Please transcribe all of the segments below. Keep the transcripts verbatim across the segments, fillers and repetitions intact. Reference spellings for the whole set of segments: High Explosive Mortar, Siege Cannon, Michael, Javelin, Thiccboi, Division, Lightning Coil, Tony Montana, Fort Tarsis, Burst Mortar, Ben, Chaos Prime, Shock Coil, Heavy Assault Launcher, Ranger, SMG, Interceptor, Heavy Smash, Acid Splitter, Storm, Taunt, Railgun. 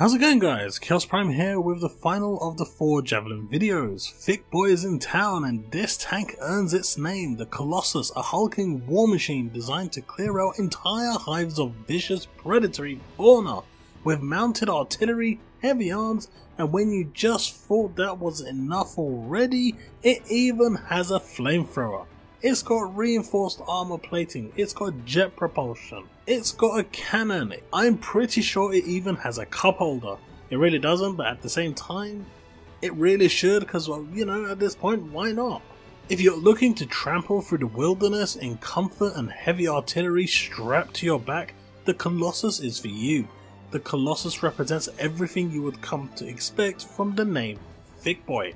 How's it going, guys? Chaos Prime here with the final of the four Javelin videos. Thiccboi is in town and this tank earns its name, the Colossus, a hulking war machine designed to clear out entire hives of vicious predatory fauna with mounted artillery, heavy arms, and when you just thought that was enough already, it even has a flamethrower. It's got reinforced armor plating, it's got jet propulsion, it's got a cannon, I'm pretty sure it even has a cup holder. It really doesn't, but at the same time, it really should, because, well, you know, at this point, why not? If you're looking to trample through the wilderness in comfort and heavy artillery strapped to your back, the Colossus is for you. The Colossus represents everything you would come to expect from the name Thiccboi.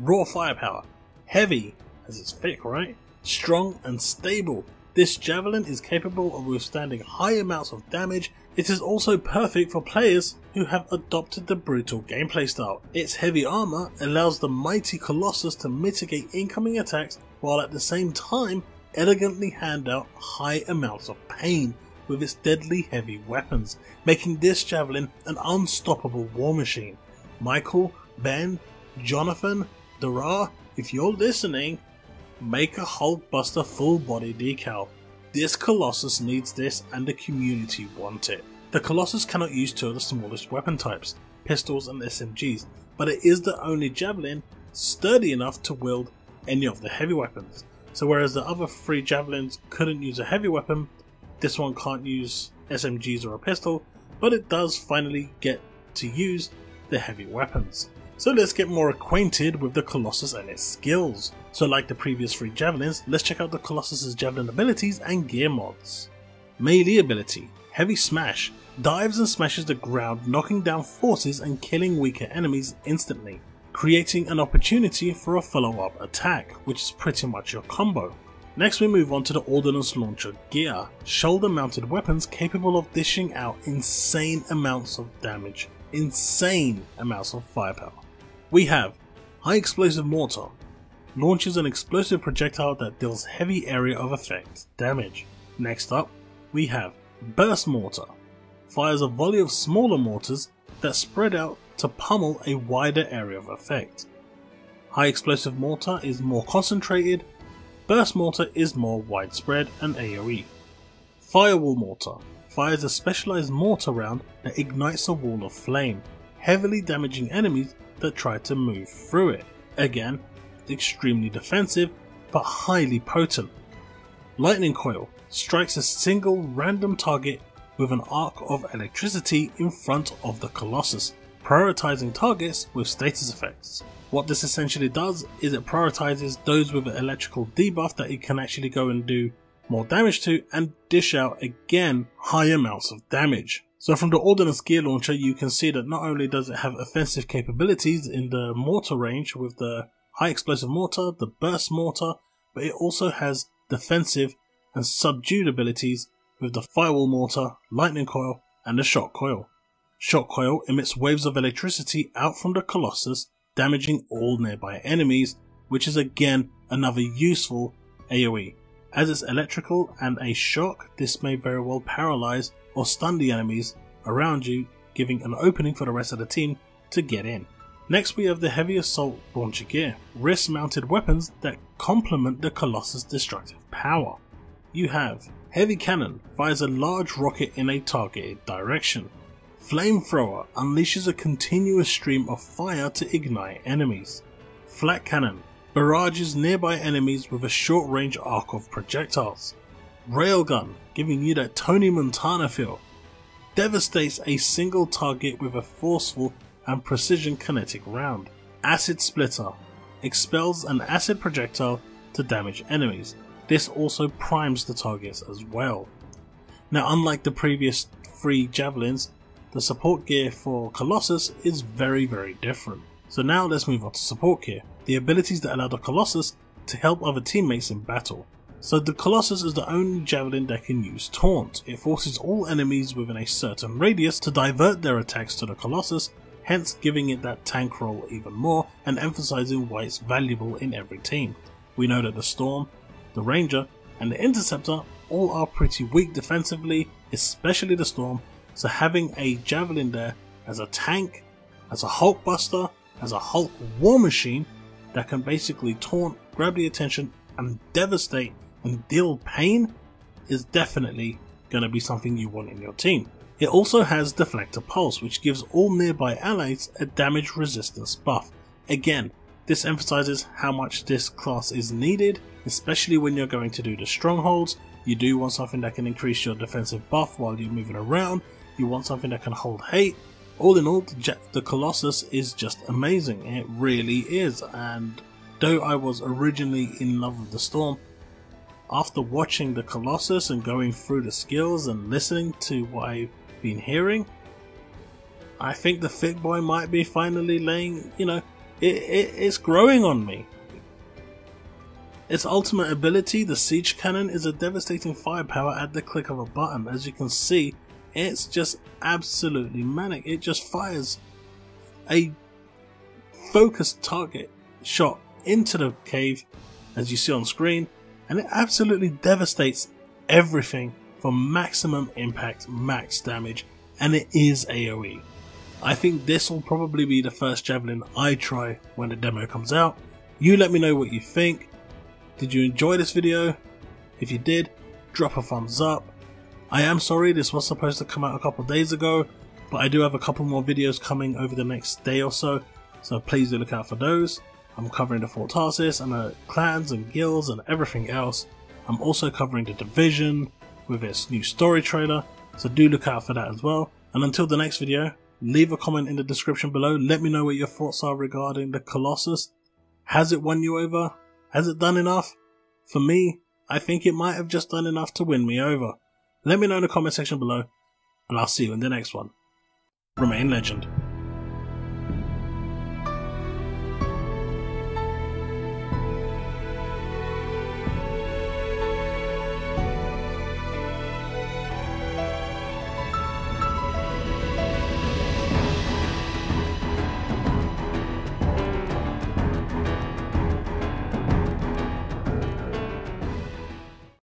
Raw firepower, heavy, as it's thick, right? Strong and stable, this Javelin is capable of withstanding high amounts of damage. It is also perfect for players who have adopted the brutal gameplay style. Its heavy armor allows the mighty Colossus to mitigate incoming attacks while at the same time elegantly hand out high amounts of pain with its deadly heavy weapons, making this Javelin an unstoppable war machine. Michael, Ben, Jonathan, Dara, if you're listening, make a Hulkbuster full body decal. This Colossus needs this and the community want it. The Colossus cannot use two of the smallest weapon types, pistols and S M Gs, but it is the only Javelin sturdy enough to wield any of the heavy weapons. So whereas the other three Javelins couldn't use a heavy weapon, this one can't use S M Gs or a pistol, but it does finally get to use the heavy weapons. So let's get more acquainted with the Colossus and its skills. So like the previous three Javelins, let's check out the Colossus' Javelin abilities and gear mods. Melee ability, Heavy Smash, dives and smashes the ground, knocking down forces and killing weaker enemies instantly, creating an opportunity for a follow-up attack, which is pretty much your combo. Next we move on to the Ordnance Launcher gear, shoulder mounted weapons capable of dishing out insane amounts of damage, insane amounts of firepower. We have High Explosive Mortar, launches an explosive projectile that deals heavy area of effect damage. Next up, we have Burst Mortar, fires a volley of smaller mortars that spread out to pummel a wider area of effect. High Explosive Mortar is more concentrated, Burst Mortar is more widespread and AoE. Firewall Mortar, fires a specialized mortar round that ignites a wall of flame, heavily damaging enemies that try to move through it. Again, extremely defensive but highly potent. Lightning Coil strikes a single random target with an arc of electricity in front of the Colossus, prioritizing targets with status effects. What this essentially does is it prioritizes those with an electrical debuff that it can actually go and do more damage to and dish out again high amounts of damage. So from the Ordnance Gear Launcher you can see that not only does it have offensive capabilities in the mortar range with the High Explosive Mortar, the Burst Mortar, but it also has defensive and subdued abilities with the Firewall Mortar, Lightning Coil and the Shock Coil. Shock Coil emits waves of electricity out from the Colossus, damaging all nearby enemies, which is again another useful AoE. As it's electrical and a shock, this may very well paralyze or stun the enemies around you, giving an opening for the rest of the team to get in. Next we have the Heavy Assault Launcher gear, wrist mounted weapons that complement the Colossus' destructive power. You have Heavy Cannon, fires a large rocket in a targeted direction. Flamethrower, unleashes a continuous stream of fire to ignite enemies. Flat Cannon, barrages nearby enemies with a short range arc of projectiles. Railgun, giving you that Tony Montana feel, devastates a single target with a forceful and precision kinetic round. Acid Splitter, expels an acid projectile to damage enemies. This also primes the targets as well. Now, unlike the previous three Javelins, the support gear for Colossus is very very different. So now let's move on to support gear, the abilities that allow the Colossus to help other teammates in battle. So the Colossus is the only Javelin that can use Taunt. It forces all enemies within a certain radius to divert their attacks to the Colossus, hence giving it that tank role even more and emphasizing why it's valuable in every team. We know that the Storm, the Ranger and the Interceptor all are pretty weak defensively, especially the Storm, so having a Javelin there as a tank, as a Hulkbuster, as a Hulk War Machine that can basically taunt, grab the attention, and devastate and deal pain is definitely going to be something you want in your team. It also has Deflector Pulse, which gives all nearby allies a damage resistance buff. Again, this emphasizes how much this class is needed, especially when you're going to do the strongholds. You do want something that can increase your defensive buff while you're moving around. You want something that can hold hate. All in all, the Colossus is just amazing. It really is. And though I was originally in love with the Storm, after watching the Colossus and going through the skills and listening to what I've been hearing, I think the Thiccboi might be finally laying, you know, it, it, it's growing on me. Its ultimate ability, the Siege Cannon, is a devastating firepower at the click of a button. As you can see, it's just absolutely manic. It just fires a focused target shot into the cave, as you see on screen, and it absolutely devastates everything for maximum impact, max damage, and it is AoE. I think this will probably be the first Javelin I try when the demo comes out. You let me know what you think. Did you enjoy this video? If you did, drop a thumbs up. I am sorry this was supposed to come out a couple days ago, but I do have a couple more videos coming over the next day or so, so please do look out for those. I'm covering the Fort Tarsis and the clans and guilds and everything else. I'm also covering the Division with its new story trailer, so do look out for that as well. And until the next video, leave a comment in the description below. Let me know what your thoughts are regarding the Colossus. Has it won you over? Has it done enough? For me, I think it might have just done enough to win me over. Let me know in the comment section below, and I'll see you in the next one. Remain legend.